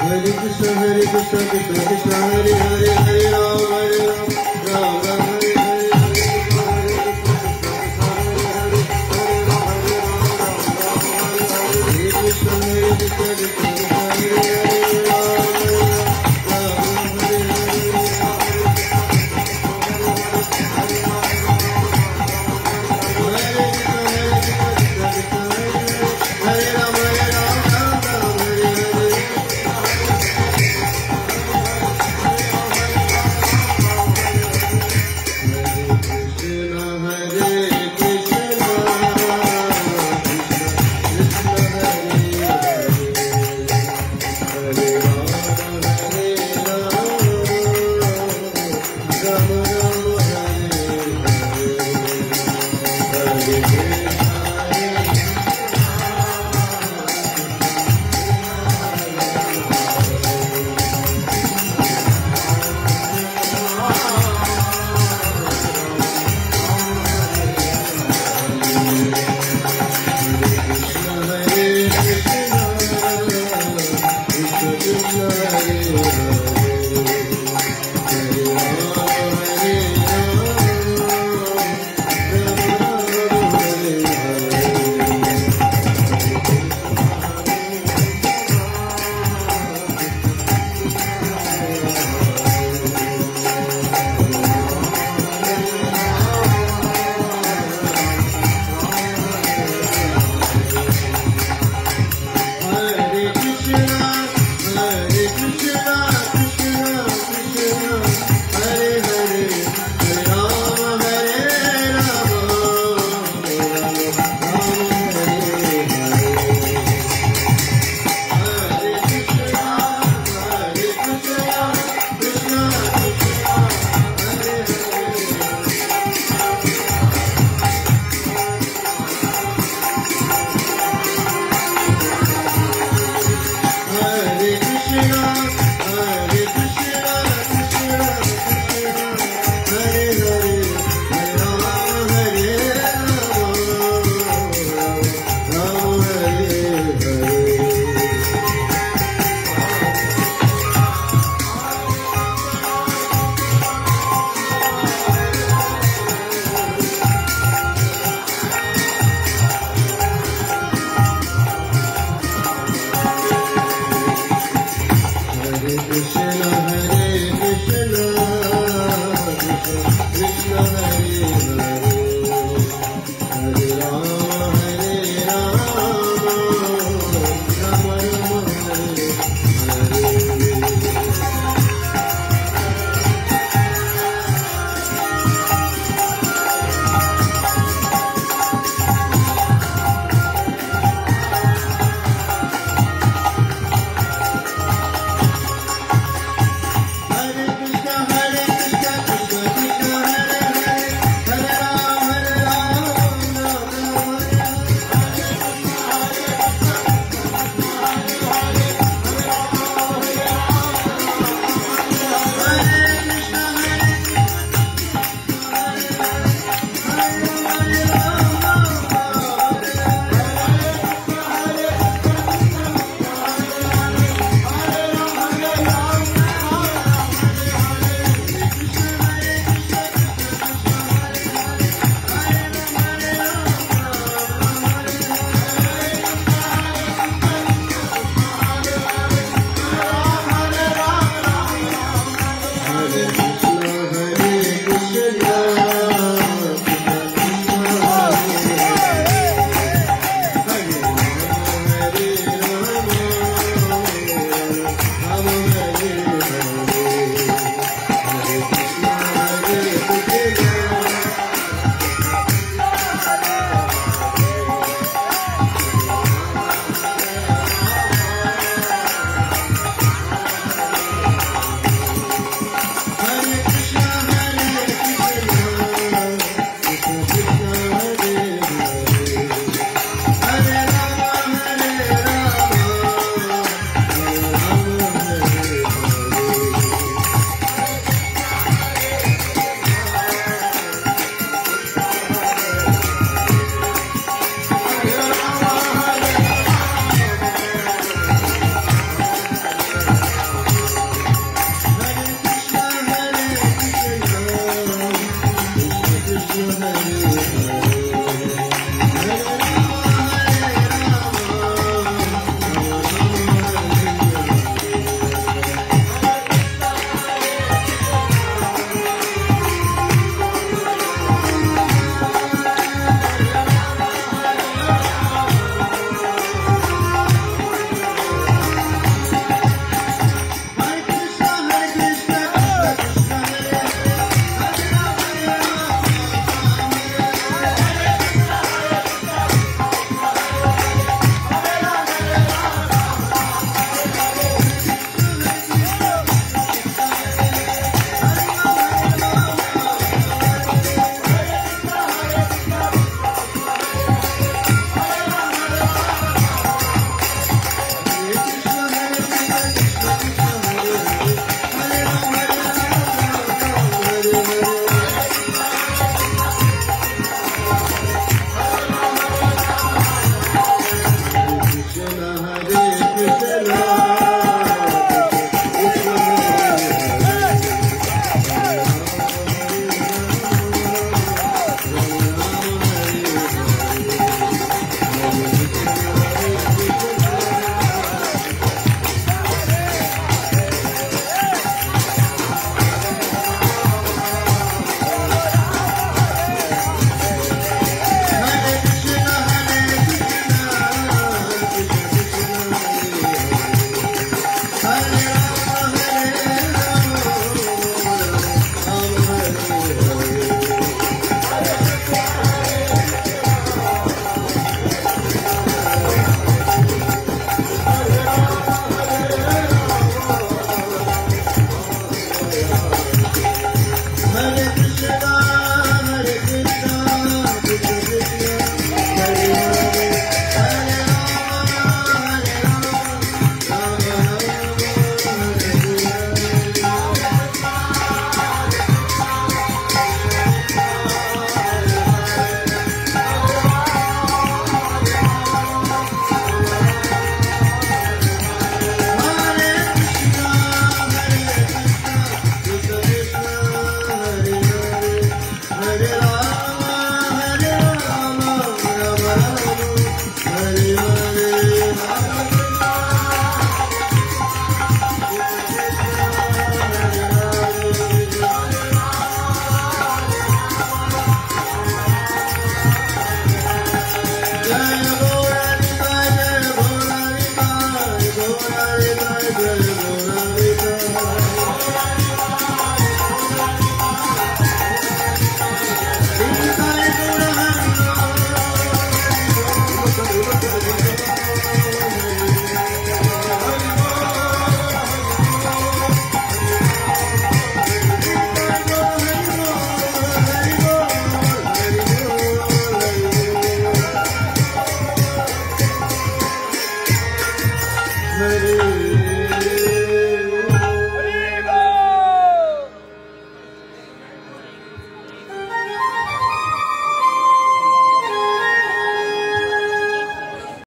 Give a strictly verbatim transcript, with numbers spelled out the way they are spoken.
Hare Krishna, Hare Krishna, Krishna Krishna, Hare Hare.